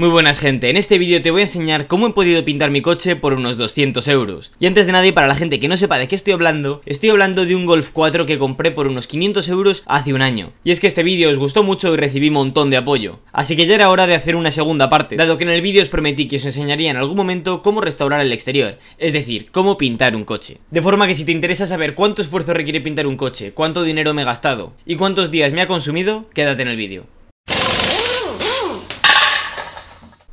Muy buenas gente, en este vídeo te voy a enseñar cómo he podido pintar mi coche por unos 200 euros. Y antes de nada, y para la gente que no sepa de qué estoy hablando de un Golf IV que compré por unos 500 euros hace un año. Y es que este vídeo os gustó mucho y recibí un montón de apoyo, así que ya era hora de hacer una segunda parte, dado que en el vídeo os prometí que os enseñaría en algún momento cómo restaurar el exterior, es decir, cómo pintar un coche. De forma que si te interesa saber cuánto esfuerzo requiere pintar un coche, cuánto dinero me he gastado y cuántos días me ha consumido, quédate en el vídeo.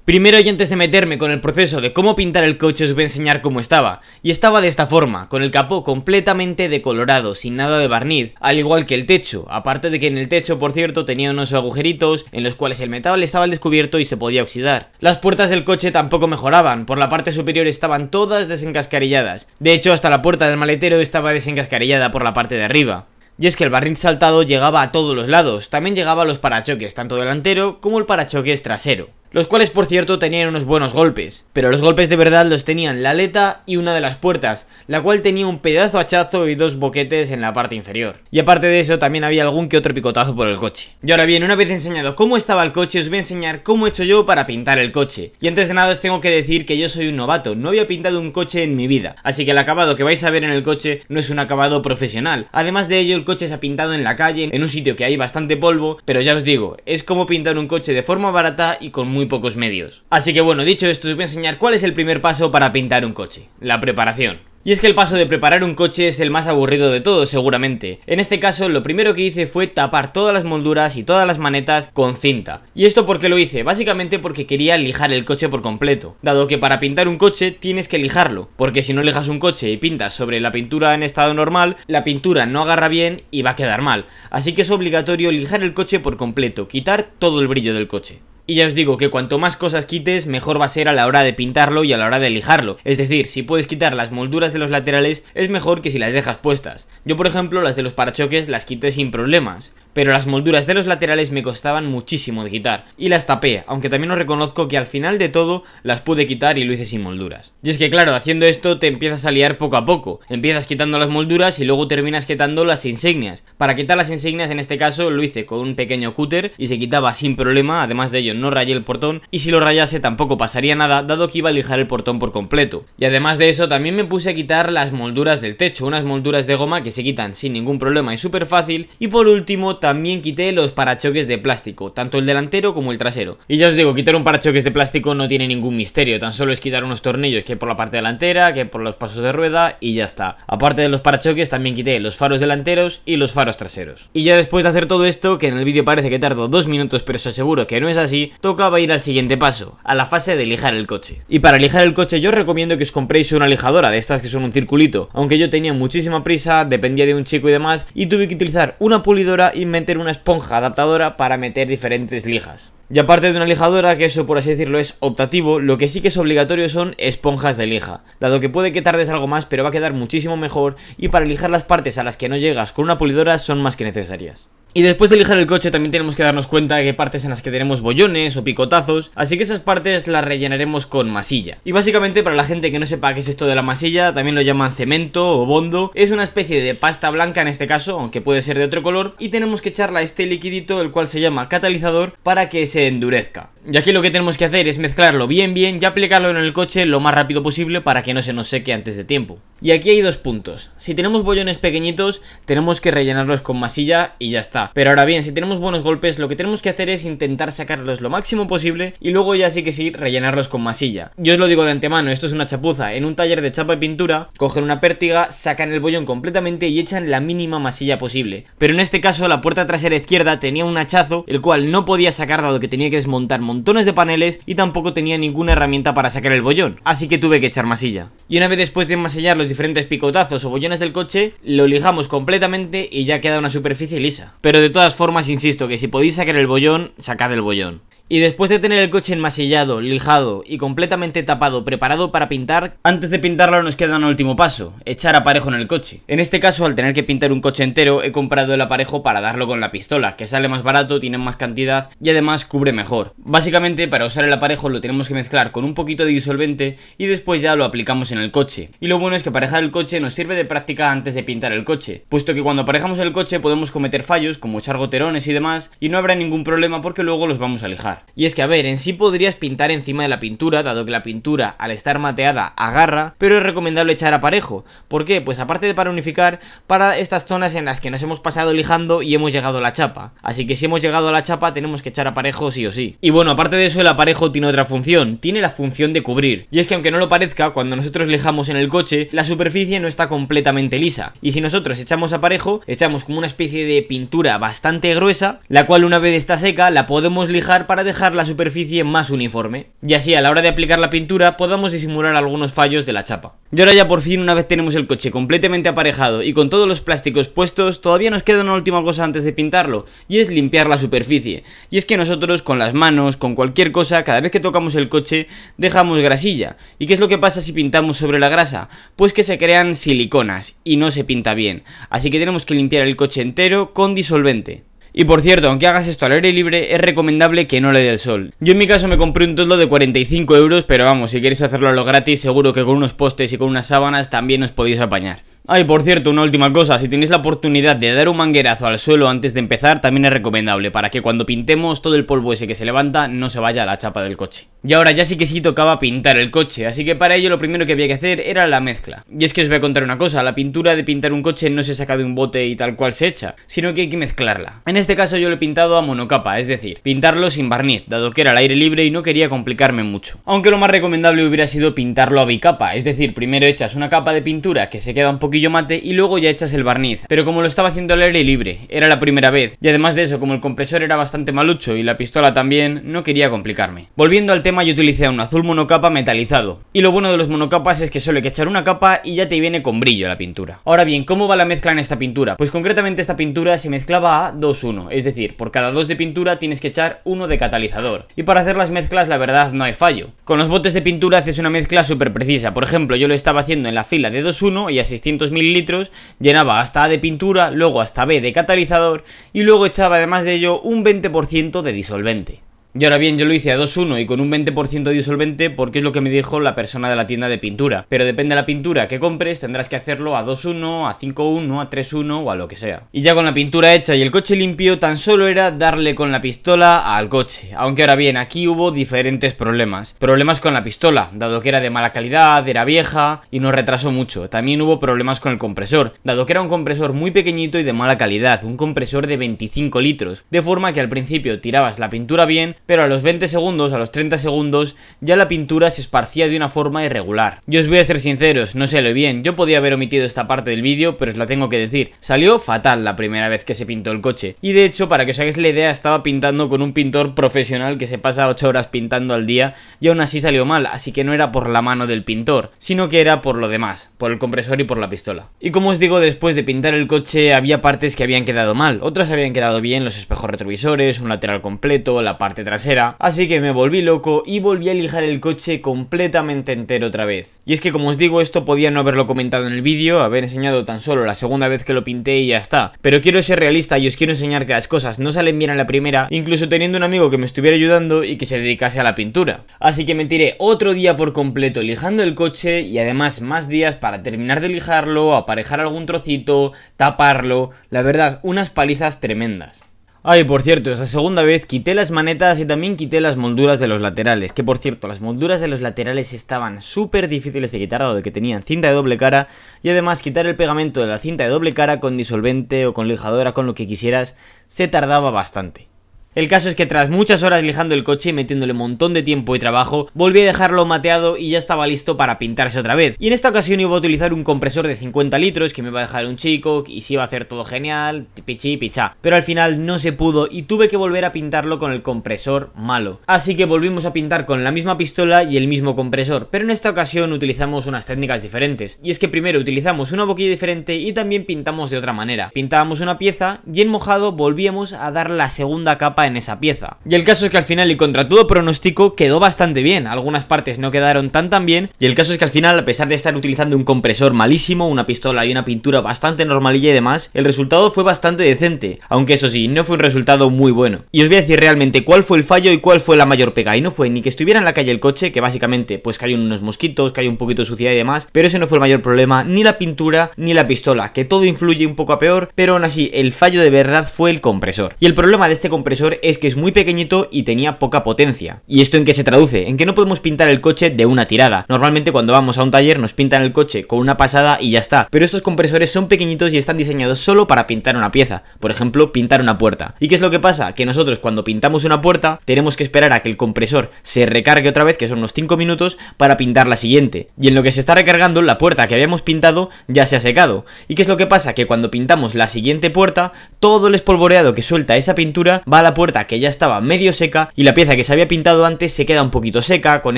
Primero, y antes de meterme con el proceso de cómo pintar el coche, os voy a enseñar cómo estaba. Y estaba de esta forma, con el capó completamente decolorado, sin nada de barniz, al igual que el techo. Aparte de que en el techo, por cierto, tenía unos agujeritos en los cuales el metal estaba al descubierto y se podía oxidar. Las puertas del coche tampoco mejoraban, por la parte superior estaban todas desencascarilladas. De hecho, hasta la puerta del maletero estaba desencascarillada por la parte de arriba. Y es que el barniz saltado llegaba a todos los lados, también llegaba a los parachoques, tanto delantero como el parachoques trasero. Los cuales, por cierto, tenían unos buenos golpes, pero los golpes de verdad los tenían la aleta y una de las puertas, la cual tenía un pedazo hachazo y dos boquetes en la parte inferior. Y aparte de eso, también había algún que otro picotazo por el coche. Y ahora bien, una vez enseñado cómo estaba el coche, os voy a enseñar cómo he hecho yo para pintar el coche. Y antes de nada os tengo que decir que yo soy un novato, no había pintado un coche en mi vida, así que el acabado que vais a ver en el coche no es un acabado profesional. Además de ello, el coche se ha pintado en la calle, en un sitio que hay bastante polvo, pero ya os digo, es como pintar un coche de forma barata y con muy pocos medios. Así que bueno, dicho esto, os voy a enseñar cuál es el primer paso para pintar un coche: la preparación. Y es que el paso de preparar un coche es el más aburrido de todos, seguramente. En este caso, lo primero que hice fue tapar todas las molduras y todas las manetas con cinta. ¿Y esto por qué lo hice? Básicamente porque quería lijar el coche por completo, dado que para pintar un coche tienes que lijarlo, porque si no lijas un coche y pintas sobre la pintura en estado normal, la pintura no agarra bien y va a quedar mal. Así que es obligatorio lijar el coche por completo, quitar todo el brillo del coche. Y ya os digo que cuanto más cosas quites, mejor va a ser a la hora de pintarlo y a la hora de lijarlo. Es decir, si puedes quitar las molduras de los laterales, es mejor que si las dejas puestas. Yo, por ejemplo, las de los parachoques las quité sin problemas, pero las molduras de los laterales me costaban muchísimo de quitar, y las tapé, aunque también os reconozco que al final de todo las pude quitar y lo hice sin molduras. Y es que claro, haciendo esto te empiezas a liar poco a poco. Empiezas quitando las molduras y luego terminas quitando las insignias. Para quitar las insignias, en este caso, lo hice con un pequeño cúter y se quitaba sin problema. Además de ello, no rayé el portón, y si lo rayase tampoco pasaría nada, dado que iba a lijar el portón por completo. Y además de eso, también me puse a quitar las molduras del techo, unas molduras de goma que se quitan sin ningún problema y súper fácil. Y por último, también quité los parachoques de plástico, tanto el delantero como el trasero. Y ya os digo, quitar un parachoques de plástico no tiene ningún misterio, tan solo es quitar unos tornillos que por la parte delantera, que por los pasos de rueda, y ya está. Aparte de los parachoques, también quité los faros delanteros y los faros traseros. Y ya después de hacer todo esto, que en el vídeo parece que tardó 2 minutos, pero os aseguro que no es así, tocaba ir al siguiente paso, a la fase de lijar el coche. Y para lijar el coche yo os recomiendo que os compréis una lijadora de estas que son un circulito, aunque yo tenía muchísima prisa, dependía de un chico y demás, y tuve que utilizar una pulidora y meter una esponja adaptadora para meter diferentes lijas. Y aparte de una lijadora, que eso por así decirlo es optativo, lo que sí que es obligatorio son esponjas de lija, dado que puede que tardes algo más, pero va a quedar muchísimo mejor, y para lijar las partes a las que no llegas con una pulidora son más que necesarias. Y después de lijar el coche también tenemos que darnos cuenta de que partes en las que tenemos bollones o picotazos, así que esas partes las rellenaremos con masilla. Y básicamente, para la gente que no sepa qué es esto de la masilla, también lo llaman cemento o bondo, es una especie de pasta blanca en este caso, aunque puede ser de otro color, y tenemos que echarla a este liquidito, el cual se llama catalizador, para que se endurezca. Y aquí lo que tenemos que hacer es mezclarlo bien y aplicarlo en el coche lo más rápido posible para que no se nos seque antes de tiempo. Y aquí hay dos puntos: si tenemos bollones pequeñitos tenemos que rellenarlos con masilla y ya está. Pero ahora bien, si tenemos buenos golpes, lo que tenemos que hacer es intentar sacarlos lo máximo posible y luego ya sí que sí rellenarlos con masilla. Yo os lo digo de antemano, esto es una chapuza. En un taller de chapa y pintura cogen una pértiga, sacan el bollón completamente y echan la mínima masilla posible. Pero en este caso la puerta trasera izquierda tenía un hachazo, el cual no podía sacar dado que tenía que desmontar montones de paneles y tampoco tenía ninguna herramienta para sacar el bollón, así que tuve que echar masilla. Y una vez después de enmasillar los diferentes picotazos o bollones del coche, lo lijamos completamente y ya queda una superficie lisa. Pero de todas formas insisto que si podéis sacar el bollón, sacad el bollón. Y después de tener el coche enmasillado, lijado y completamente tapado, preparado para pintar, antes de pintarlo nos queda un último paso: echar aparejo en el coche. En este caso, al tener que pintar un coche entero, he comprado el aparejo para darlo con la pistola, que sale más barato, tiene más cantidad y además cubre mejor. Básicamente, para usar el aparejo lo tenemos que mezclar con un poquito de disolvente y después ya lo aplicamos en el coche. Y lo bueno es que aparejar el coche nos sirve de práctica antes de pintar el coche, puesto que cuando aparejamos el coche podemos cometer fallos como echar goterones y demás, y no habrá ningún problema porque luego los vamos a lijar. pintar. Y es que, a ver, en sí podrías pintar encima de la pintura, dado que la pintura, al estar mateada, agarra, pero es recomendable echar a parejo. ¿Por qué? Pues aparte de para unificar, para estas zonas en las que nos hemos pasado lijando y hemos llegado a la chapa. Así que si hemos llegado a la chapa tenemos que echar a parejo sí o sí. Y bueno, aparte de eso, el aparejo tiene otra función, tiene la función de cubrir. Y es que aunque no lo parezca, cuando nosotros lijamos en el coche, la superficie no está completamente lisa. Y si nosotros echamos aparejo, echamos como una especie de pintura bastante gruesa, la cual una vez está seca la podemos lijar para dejar la superficie más uniforme. Y así a la hora de aplicar la pintura podamos disimular algunos fallos de la chapa. Y ahora ya por fin, una vez tenemos el coche completamente aparejado y con todos los plásticos puestos, todavía nos queda una última cosa antes de pintarlo, y es limpiar la superficie. Y es que nosotros con las manos, con cualquier cosa, cada vez que tocamos el coche dejamos grasilla. ¿Y qué es lo que pasa si pintamos sobre la grasa? Pues que se crean siliconas y no se pinta bien. Así que tenemos que limpiar el coche entero con disolvente. Y por cierto, aunque hagas esto al aire libre, es recomendable que no le dé el sol. Yo en mi caso me compré un toldo de 45 euros, pero vamos, si queréis hacerlo a lo gratis, seguro que con unos postes y con unas sábanas también os podéis apañar. Ah, y por cierto, una última cosa, si tenéis la oportunidad de dar un manguerazo al suelo antes de empezar, también es recomendable, para que cuando pintemos todo el polvo ese que se levanta no se vaya a la chapa del coche. Y ahora ya sí que sí tocaba pintar el coche, así que para ello lo primero que había que hacer era la mezcla. Y es que os voy a contar una cosa, la pintura de pintar un coche no se saca de un bote y tal cual se echa, sino que hay que mezclarla. En este caso yo lo he pintado a monocapa, es decir, pintarlo sin barniz, dado que era al aire libre y no quería complicarme mucho. Aunque lo más recomendable hubiera sido pintarlo a bicapa, es decir, primero echas una capa de pintura que se queda un poquito mate y luego ya echas el barniz, pero como lo estaba haciendo al aire libre, era la primera vez, y además de eso, como el compresor era bastante malucho y la pistola también, no quería complicarme. Volviendo al tema, yo utilicé un azul monocapa metalizado, y lo bueno de los monocapas es que solo hay que echar una capa y ya te viene con brillo la pintura. Ahora bien, ¿cómo va la mezcla en esta pintura? Pues concretamente esta pintura se mezclaba a 2-1, es decir, por cada 2 de pintura tienes que echar 1 de catalizador, y para hacer las mezclas la verdad no hay fallo. Con los botes de pintura haces una mezcla súper precisa, por ejemplo yo lo estaba haciendo en la fila de 2-1 y a 600 mililitros, llenaba hasta A de pintura, luego hasta B de catalizador y luego echaba además de ello un 20% de disolvente. Y ahora bien, yo lo hice a 2-1 y con un 20% de disolvente porque es lo que me dijo la persona de la tienda de pintura. Pero depende de la pintura que compres, tendrás que hacerlo a 2-1, a 5-1, a 3-1 o a lo que sea. Y ya con la pintura hecha y el coche limpio, tan solo era darle con la pistola al coche. Aunque ahora bien, aquí hubo diferentes problemas. Problemas con la pistola, dado que era de mala calidad, era vieja y nos retrasó mucho. También hubo problemas con el compresor, dado que era un compresor muy pequeñito y de mala calidad, un compresor de 25 litros. De forma que al principio tirabas la pintura bien, pero a los 20 segundos, a los 30 segundos, ya la pintura se esparcía de una forma irregular. Yo os voy a ser sinceros, no salió bien, yo podía haber omitido esta parte del vídeo, pero os la tengo que decir, salió fatal la primera vez que se pintó el coche. Y de hecho, para que os hagáis la idea, estaba pintando con un pintor profesional que se pasa 8 horas pintando al día y aún así salió mal, así que no era por la mano del pintor, sino que era por lo demás, por el compresor y por la pistola. Y como os digo, después de pintar el coche había partes que habían quedado mal, otras habían quedado bien, los espejos retrovisores, un lateral completo, la parte trasera. Así que me volví loco y volví a lijar el coche completamente entero otra vez. Y es que como os digo, esto podía no haberlo comentado en el vídeo, haber enseñado tan solo la segunda vez que lo pinté y ya está. Pero quiero ser realista y os quiero enseñar que las cosas no salen bien a la primera, incluso teniendo un amigo que me estuviera ayudando y que se dedicase a la pintura. Así que me tiré otro día por completo lijando el coche y además más días para terminar de lijarlo, aparejar algún trocito, taparlo. La verdad, unas palizas tremendas. Ay, por cierto, esa segunda vez quité las manetas y también quité las molduras de los laterales. Que por cierto, las molduras de los laterales estaban súper difíciles de quitar, dado que tenían cinta de doble cara. Y además quitar el pegamento de la cinta de doble cara con disolvente o con lijadora, con lo que quisieras, se tardaba bastante. El caso es que tras muchas horas lijando el coche y metiéndole un montón de tiempo y trabajo, volví a dejarlo mateado y ya estaba listo para pintarse otra vez. Y en esta ocasión iba a utilizar un compresor de 50 litros que me iba a dejar un chico y se iba a hacer todo genial, pichi pichá. Pero al final no se pudo y tuve que volver a pintarlo con el compresor malo. Así que volvimos a pintar con la misma pistola y el mismo compresor, pero en esta ocasión utilizamos unas técnicas diferentes. Y es que primero utilizamos una boquilla diferente y también pintamos de otra manera. Pintábamos una pieza y en mojado volvíamos a dar la segunda capa en esa pieza. Y el caso es que al final y contra todo pronóstico quedó bastante bien. Algunas partes no quedaron tan bien. Y el caso es que al final, a pesar de estar utilizando un compresor malísimo, una pistola y una pintura bastante normalilla y demás, el resultado fue bastante decente. Aunque eso sí, no fue un resultado muy bueno. Y os voy a decir realmente cuál fue el fallo y cuál fue la mayor pega. Y no fue ni que estuviera en la calle el coche, que básicamente pues cayeron unos mosquitos, cayó un poquito de suciedad y demás, pero ese no fue el mayor problema, ni la pintura ni la pistola, que todo influye un poco a peor, pero aún así el fallo de verdad fue el compresor. Y el problema de este compresor anterior es que es muy pequeñito y tenía poca potencia. ¿Y esto en qué se traduce? En que no podemos pintar el coche de una tirada. Normalmente cuando vamos a un taller nos pintan el coche con una pasada y ya está, pero estos compresores son pequeñitos y están diseñados solo para pintar una pieza, por ejemplo, pintar una puerta. ¿Y qué es lo que pasa? Que nosotros cuando pintamos una puerta tenemos que esperar a que el compresor se recargue otra vez, que son unos 5 minutos, para pintar la siguiente. Y en lo que se está recargando, la puerta que habíamos pintado ya se ha secado. ¿Y qué es lo que pasa? Que cuando pintamos la siguiente puerta, todo el espolvoreado que suelta esa pintura va a la puerta que ya estaba medio seca y la pieza que se había pintado antes se queda un poquito seca, con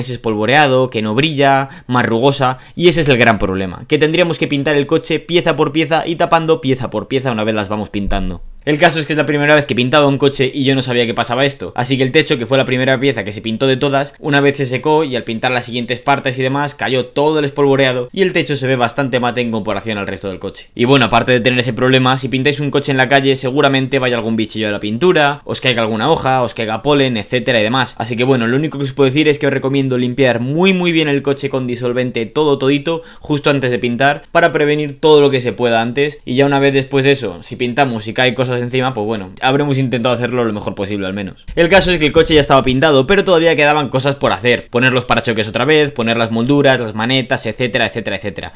ese espolvoreado, que no brilla, más rugosa, y ese es el gran problema, que tendríamos que pintar el coche pieza por pieza y tapando pieza por pieza una vez las vamos pintando. El caso es que es la primera vez que pintaba un coche y yo no sabía que pasaba esto, así que el techo, que fue la primera pieza que se pintó de todas, una vez se secó y al pintar las siguientes partes y demás cayó todo el espolvoreado y el techo se ve bastante mate en comparación al resto del coche. Y bueno, aparte de tener ese problema, si pintáis un coche en la calle seguramente vaya algún bichillo de la pintura, os caiga alguna hoja, os caiga polen, etcétera y demás. Así que bueno, lo único que os puedo decir es que os recomiendo limpiar muy bien el coche con disolvente todito justo antes de pintar para prevenir todo lo que se pueda antes, y ya una vez después de eso, si pintamos y cae cosas encima, pues bueno, habremos intentado hacerlo lo mejor posible al menos. El caso es que el coche ya estaba pintado, pero todavía quedaban cosas por hacer: poner los parachoques otra vez, poner las molduras, las manetas, etcétera.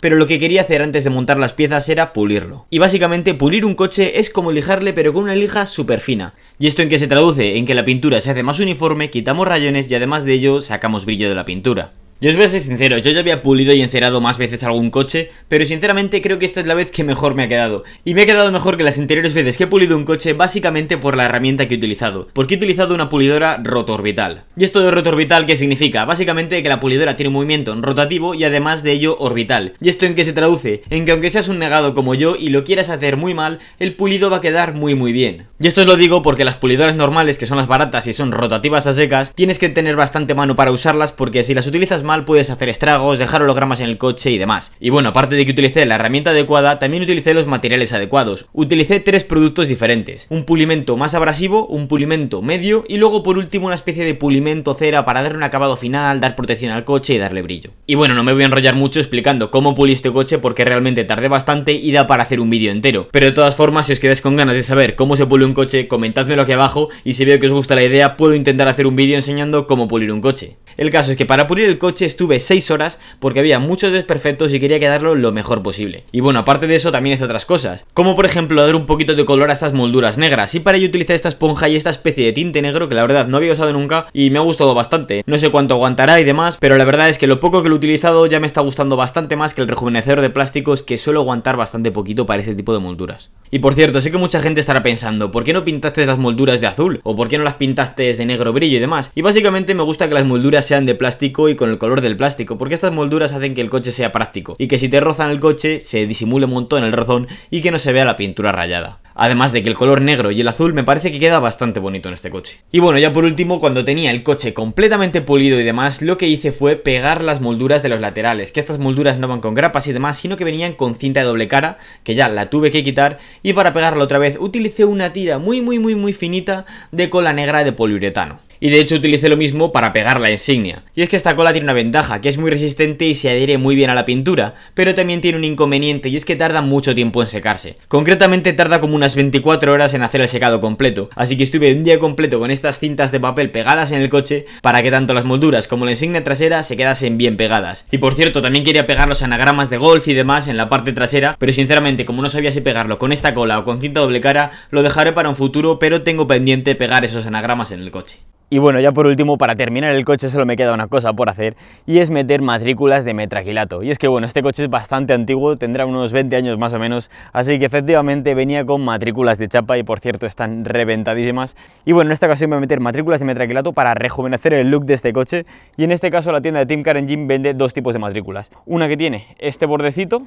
Pero lo que quería hacer antes de montar las piezas era pulirlo. Y básicamente pulir un coche es como lijarle, pero con una lija súper fina. ¿Y esto en qué se traduce? En que la pintura se hace más uniforme, quitamos rayones y además de ello sacamos brillo de la pintura. Yo os voy a ser sincero, yo ya había pulido y encerado más veces algún coche, pero sinceramente creo que esta es la vez que mejor me ha quedado. Y me ha quedado mejor que las anteriores veces que he pulido un coche, básicamente por la herramienta que he utilizado, porque he utilizado una pulidora rotoorbital. ¿Y esto de rotoorbital qué significa? Básicamente que la pulidora tiene un movimiento rotativo y además de ello orbital. ¿Y esto en qué se traduce? En que aunque seas un negado como yo y lo quieras hacer muy mal, el pulido va a quedar muy bien. Y esto os lo digo porque las pulidoras normales, que son las baratas y son rotativas a secas, tienes que tener bastante mano para usarlas, porque si las utilizas mal puedes hacer estragos, dejar hologramas en el coche y demás. Y bueno, aparte de que utilicé la herramienta adecuada, también utilicé los materiales adecuados. Utilicé 3 productos diferentes: un pulimento más abrasivo, un pulimento medio y luego por último una especie de pulimento cera para darle un acabado final, dar protección al coche y darle brillo. Y bueno, no me voy a enrollar mucho explicando cómo pulí este coche porque realmente tardé bastante y da para hacer un vídeo entero. Pero de todas formas, si os quedáis con ganas de saber cómo se pule un coche, comentádmelo aquí abajo y si veo que os gusta la idea, puedo intentar hacer un vídeo enseñando cómo pulir un coche. El caso es que para pulir el coche estuve 6 horas porque había muchos desperfectos y quería quedarlo lo mejor posible. Y bueno, aparte de eso también hice otras cosas, como por ejemplo dar un poquito de color a estas molduras negras, y para ello utilicé esta esponja y esta especie de tinte negro que la verdad no había usado nunca y me ha gustado bastante. No sé cuánto aguantará y demás, pero la verdad es que lo poco que lo he utilizado ya me está gustando bastante más que el rejuvenecedor de plásticos, que suele aguantar bastante poquito para este tipo de molduras. Y por cierto, sé que mucha gente estará pensando: ¿por qué no pintaste las molduras de azul? ¿O por qué no las pintaste de negro brillo y demás? Y básicamente me gusta que las molduras sean de plástico y con el color del plástico, porque estas molduras hacen que el coche sea práctico y que si te rozan el coche se disimule un montón el rozón y que no se vea la pintura rayada. Además de que el color negro y el azul me parece que queda bastante bonito en este coche. Y bueno, ya por último, cuando tenía el coche completamente pulido y demás, lo que hice fue pegar las molduras de los laterales, que estas molduras no van con grapas y demás, sino que venían con cinta de doble cara, que ya la tuve que quitar, y para pegarla otra vez utilicé una tira muy finita de cola negra de poliuretano. Y de hecho utilicé lo mismo para pegar la insignia. Y es que esta cola tiene una ventaja, que es muy resistente y se adhiere muy bien a la pintura, pero también tiene un inconveniente, y es que tarda mucho tiempo en secarse. Concretamente tarda como unas 24 horas en hacer el secado completo, así que estuve un día completo con estas cintas de papel pegadas en el coche para que tanto las molduras como la insignia trasera se quedasen bien pegadas. Y por cierto, también quería pegar los anagramas de golf y demás en la parte trasera, pero sinceramente como no sabía si pegarlo con esta cola o con cinta doble cara, lo dejaré para un futuro, pero tengo pendiente pegar esos anagramas en el coche. Y bueno, ya por último, para terminar el coche solo me queda una cosa por hacer, y es meter matrículas de metraquilato. Y es que bueno, este coche es bastante antiguo, tendrá unos 20 años más o menos, así que efectivamente venía con matrículas de chapa y por cierto están reventadísimas. Y bueno, en esta ocasión voy a meter matrículas de metraquilato para rejuvenecer el look de este coche, y en este caso la tienda de TeamCarEngine vende 2 tipos de matrículas. Una que tiene este bordecito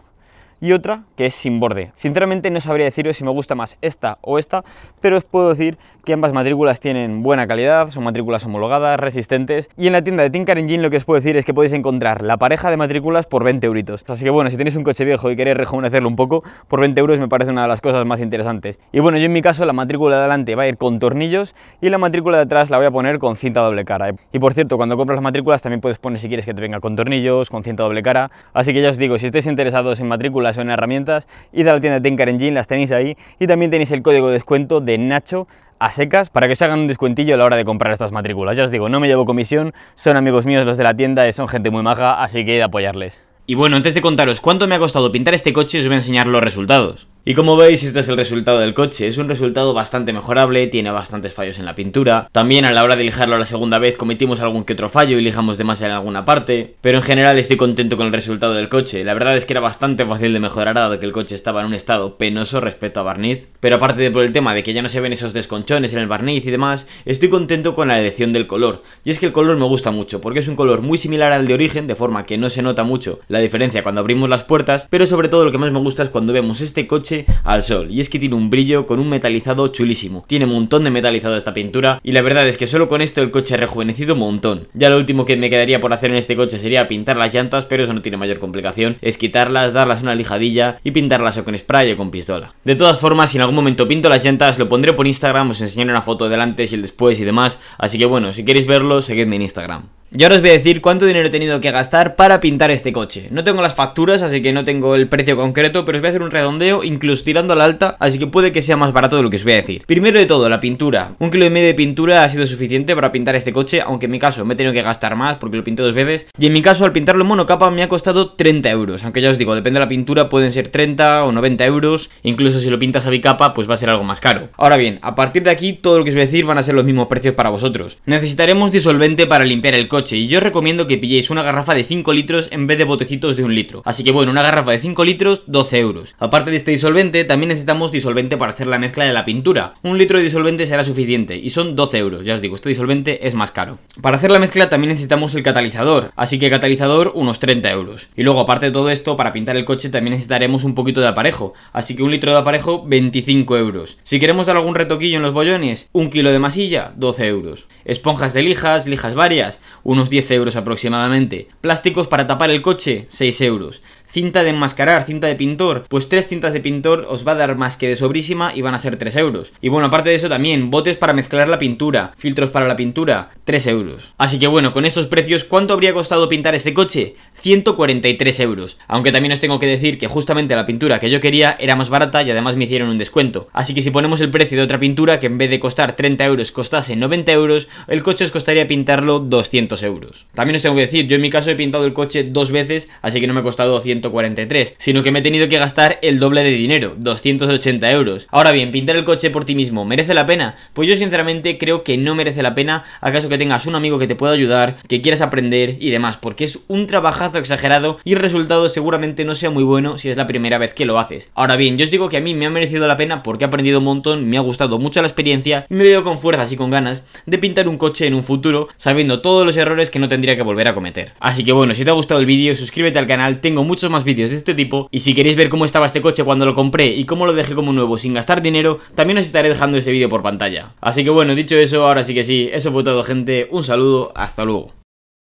y otra que es sin borde. Sinceramente no sabría deciros si me gusta más esta o esta, pero os puedo decir que ambas matrículas tienen buena calidad, son matrículas homologadas, resistentes, y en la tienda de TeamCarEngine lo que os puedo decir es que podéis encontrar la pareja de matrículas por 20 euritos. Así que bueno, si tenéis un coche viejo y queréis rejuvenecerlo un poco, por 20 euros me parece una de las cosas más interesantes. Y bueno, yo en mi caso la matrícula de adelante va a ir con tornillos y la matrícula de atrás la voy a poner con cinta doble cara. Y por cierto, cuando compras las matrículas también puedes poner si quieres que te venga con tornillos, con cinta doble cara. Así que ya os digo, si estáis interesados en matrículas películas o en herramientas, id a la tienda de TeamCarEngine, las tenéis ahí, y también tenéis el código de descuento de Nacho a secas para que os hagan un descuentillo a la hora de comprar estas matrículas. Ya os digo, no me llevo comisión, son amigos míos los de la tienda, son gente muy maja, así que id a apoyarles. Y bueno, antes de contaros cuánto me ha costado pintar este coche, os voy a enseñar los resultados. Y como veis, este es el resultado del coche. Es un resultado bastante mejorable, tiene bastantes fallos en la pintura. También a la hora de lijarlo la segunda vez cometimos algún que otro fallo y lijamos de más en alguna parte. Pero en general estoy contento con el resultado del coche. La verdad es que era bastante fácil de mejorar dado que el coche estaba en un estado penoso respecto a barniz. Pero aparte de por el tema de que ya no se ven esos desconchones en el barniz y demás, estoy contento con la elección del color. Y es que el color me gusta mucho porque es un color muy similar al de origen, de forma que no se nota mucho la diferencia cuando abrimos las puertas. Pero sobre todo lo que más me gusta es cuando vemos este coche al sol, y es que tiene un brillo con un metalizado chulísimo, tiene un montón de metalizado esta pintura, y la verdad es que solo con esto el coche ha rejuvenecido un montón. Ya lo último que me quedaría por hacer en este coche sería pintar las llantas, pero eso no tiene mayor complicación, es quitarlas, darlas una lijadilla y pintarlas o con spray o con pistola. De todas formas, si en algún momento pinto las llantas, lo pondré por Instagram, os enseñaré una foto del antes y el después y demás, así que bueno, si queréis verlo, seguidme en Instagram. Y ahora os voy a decir cuánto dinero he tenido que gastar para pintar este coche. No tengo las facturas, así que no tengo el precio concreto, pero os voy a hacer un redondeo, incluso tirando a la alta, así que puede que sea más barato de lo que os voy a decir. Primero de todo, la pintura. 1,5 kg de pintura ha sido suficiente para pintar este coche, aunque en mi caso me he tenido que gastar más porque lo pinté dos veces. Y en mi caso, al pintarlo en monocapa me ha costado 30 euros, aunque ya os digo, depende de la pintura, pueden ser 30 o 90 euros. Incluso si lo pintas a bicapa, pues va a ser algo más caro. Ahora bien, a partir de aquí, todo lo que os voy a decir van a ser los mismos precios para vosotros. Necesitaremos disolvente para limpiar el coche. Y yo os recomiendo que pilléis una garrafa de 5 litros en vez de botecitos de 1 litro. Así que bueno, una garrafa de 5 litros, 12 euros. Aparte de este disolvente, también necesitamos disolvente para hacer la mezcla de la pintura. 1 litro de disolvente será suficiente y son 12 euros. Ya os digo, este disolvente es más caro. Para hacer la mezcla también necesitamos el catalizador. Así que catalizador, unos 30 euros. Y luego, aparte de todo esto, para pintar el coche también necesitaremos un poquito de aparejo. Así que 1 litro de aparejo, 25 euros. Si queremos dar algún retoquillo en los bollones, 1 kg de masilla, 12 euros. Esponjas de lijas, lijas varias, unos 10 euros aproximadamente. Plásticos para tapar el coche, 6 euros. Cinta de enmascarar, cinta de pintor, pues 3 cintas de pintor os va a dar más que de sobrísima y van a ser 3 euros. Y bueno, aparte de eso también, botes para mezclar la pintura, filtros para la pintura, 3 euros. Así que bueno, con estos precios, ¿cuánto habría costado pintar este coche? 143 euros. Aunque también os tengo que decir que justamente la pintura que yo quería era más barata y además me hicieron un descuento. Así que si ponemos el precio de otra pintura que en vez de costar 30 euros costase 90 euros, el coche os costaría pintarlo 200 euros. También os tengo que decir, yo en mi caso he pintado el coche dos veces, así que no me ha costado 143, sino que me he tenido que gastar el doble de dinero, 280 euros. Ahora bien, pintar el coche por ti mismo, ¿merece la pena? Pues yo sinceramente creo que no merece la pena, acaso que tengas un amigo que te pueda ayudar, que quieras aprender y demás, porque es un trabajazo exagerado y el resultado seguramente no sea muy bueno si es la primera vez que lo haces. Ahora bien, yo os digo que a mí me ha merecido la pena porque he aprendido un montón, me ha gustado mucho la experiencia y me veo con fuerzas y con ganas de pintar un coche en un futuro, sabiendo todos los errores que no tendría que volver a cometer. Así que bueno, si te ha gustado el vídeo, suscríbete al canal, tengo muchos más vídeos de este tipo, y si queréis ver cómo estaba este coche cuando lo compré y cómo lo dejé como nuevo sin gastar dinero, también os estaré dejando este vídeo por pantalla. Así que bueno, dicho eso, ahora sí que sí, eso fue todo, gente, un saludo, hasta luego.